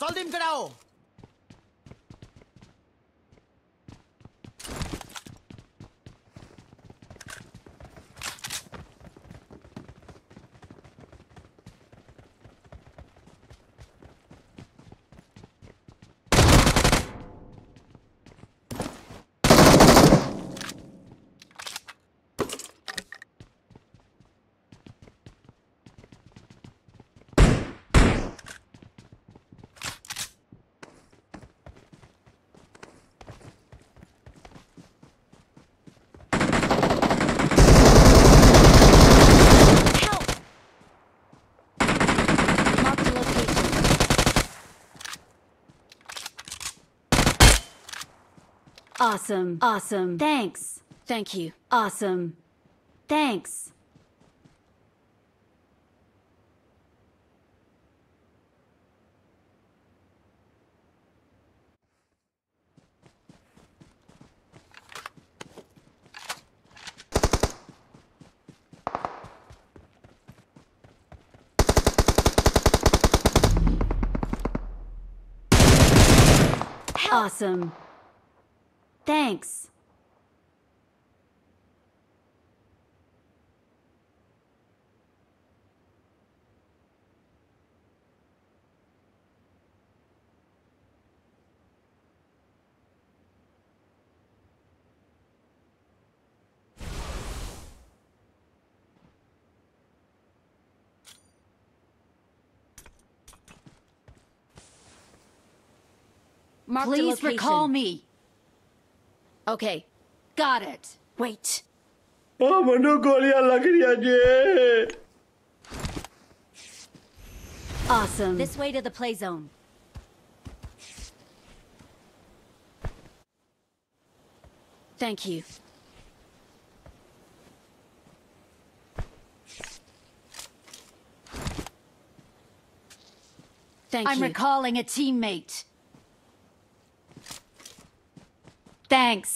सॉल्टिम चढ़ाओ। Awesome. Awesome. Thanks. Thank you. Awesome. Thanks. Help. Awesome. Thanks. Please recall me. Okay, got it. Wait. Oh, mano, goliyan lag rahi hai. Awesome. This way to the play zone. Thank you. Thank you. I'm recalling a teammate. Thanks.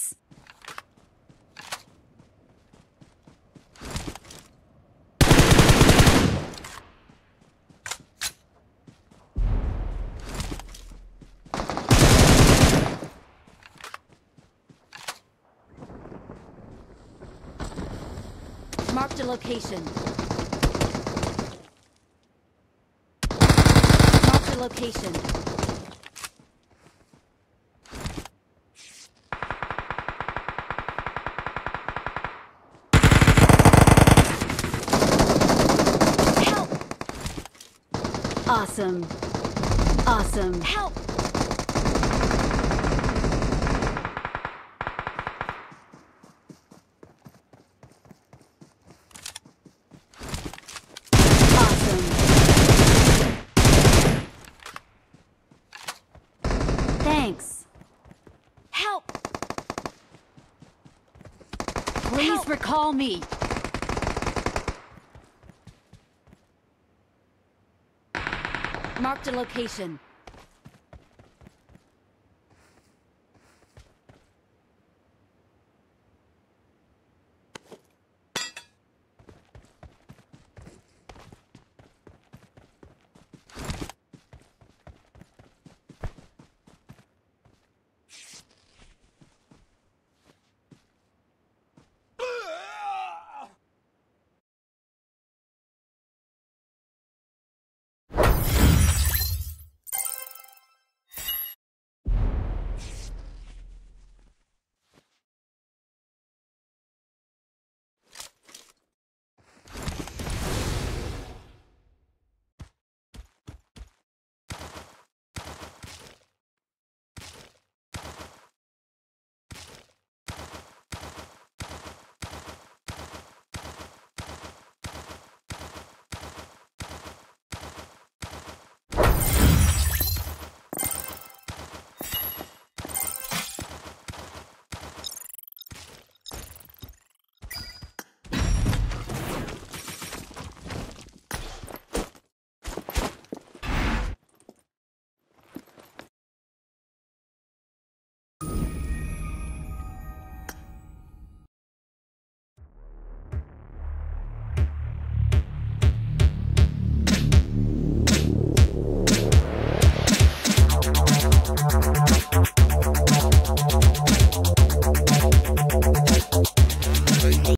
Marked a location. Marked a location. Awesome. Awesome. Help! Awesome. Thanks. Help! Please help. Recall me. Marked a location.